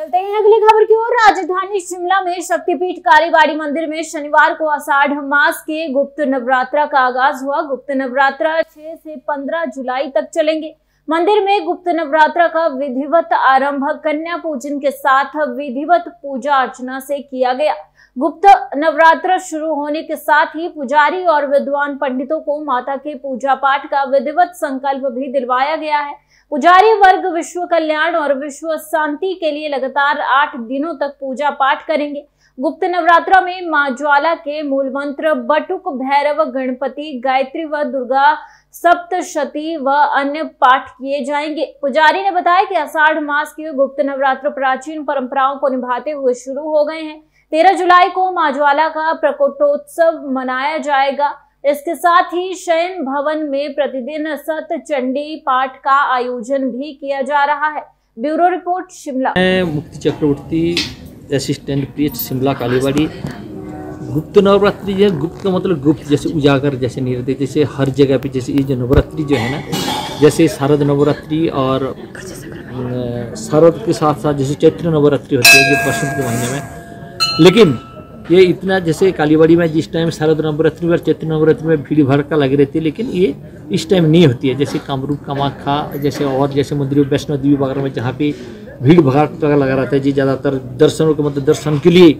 चलते हैं अगली खबर की ओर। राजधानी शिमला में शक्तिपीठ कालीबाड़ी मंदिर में शनिवार को आषाढ़ मास के गुप्त नवरात्रा का आगाज हुआ। गुप्त नवरात्रा 6 से 15 जुलाई तक चलेंगे। मंदिर में गुप्त नवरात्रा का विधिवत आरंभ कन्या पूजन के साथ विधिवत पूजा अर्चना से किया गया। गुप्त नवरात्रा शुरू होने के साथ ही पुजारी और विद्वान पंडितों को माता के पूजा पाठ का विधिवत संकल्प भी दिलवाया गया है। पुजारी वर्ग विश्व कल्याण और विश्व शांति के लिए लगातार 8 दिनों तक पूजा पाठ करेंगे। गुप्त नवरात्रा में माँ ज्वाला के मूलमंत्र बटुक भैरव, गणपति, गायत्री व दुर्गा सप्तशती व अन्य पाठ किए जाएंगे। पुजारी ने बताया कि आषाढ़ मास के गुप्त नवरात्र प्राचीन परंपराओं को निभाते हुए शुरू हो गए हैं। 13 जुलाई को माँ ज्वाला का प्रकोटोत्सव मनाया जाएगा। इसके साथ ही शयन भवन में प्रतिदिन सत चंडी पाठ का आयोजन भी किया जा रहा है। Bureau report Shimla. मैं मुक्ति चक्रवर्ती, असिस्टेंट पीएच शिमला कालीबाड़ी। गुप्त नवरात्रि जो है, गुप्त का मतलब गुप्त, जैसे उजागर, जैसे निर्दय, जैसे हर जगह पे, जैसे ये जो नवरात्रि जो है ना, जैसे शरद नवरात्रि और शरद के साथ साथ जैसे चैत्र नवरात्रि होती है जो बसंत के महीने में। लेकिन ये इतना जैसे कालीबाड़ी में जिस टाइम शरद नवरात्रि और चैत्र नवरात्रि में भीड़ भड़का लग रही थी, लेकिन ये इस टाइम नहीं होती है। जैसे कामरूप, कामाखा जैसे और जैसे मंदिरों वैष्णव देवी वगैरह में जहाँ पे भीड़ भड़का लगा रहता है जी, ज़्यादातर दर्शनों के मतलब दर्शन के लिए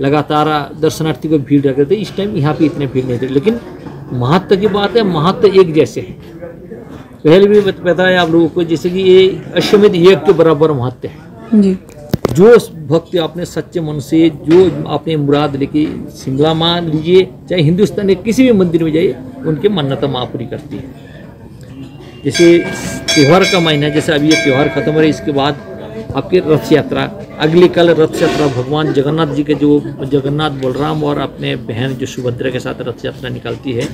लगातार दर्शनार्थी को भीड़ लग रही थी। इस टाइम यहाँ पर इतने भीड़ नहीं थी, लेकिन महत्व की बात है, महत्व एक जैसे है। पहले भी बताया आप लोगों को, जैसे कि ये अश्वमित एक के बराबर महत्व है जी। जो भक्त आपने सच्चे मन से जो आपने मुराद लेके शिमला मान लीजिए, चाहे हिंदुस्तान के किसी भी मंदिर में जाइए, उनके मन्नतें माँ पूरी करती है। जैसे त्यौहार का महीना, जैसे अभी ये त्यौहार खत्म हो रहा है, इसके बाद आपकी रथ यात्रा, अगले कल रथ यात्रा भगवान जगन्नाथ जी के जो जगन्नाथ बलराम और अपने बहन जो सुभद्रा के साथ रथ यात्रा निकालती है।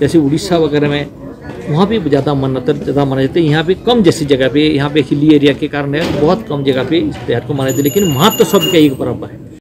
जैसे उड़ीसा वगैरह में वहाँ भी ज़्यादा मन्नत ज़्यादा माना जाता है। यहाँ पे कम जैसी जगह पे, यहाँ पे हिली एरिया के कारण है, बहुत कम जगह पे इस त्यौहार को माना जाता है, लेकिन महत्व तो सबका एक बराबर है।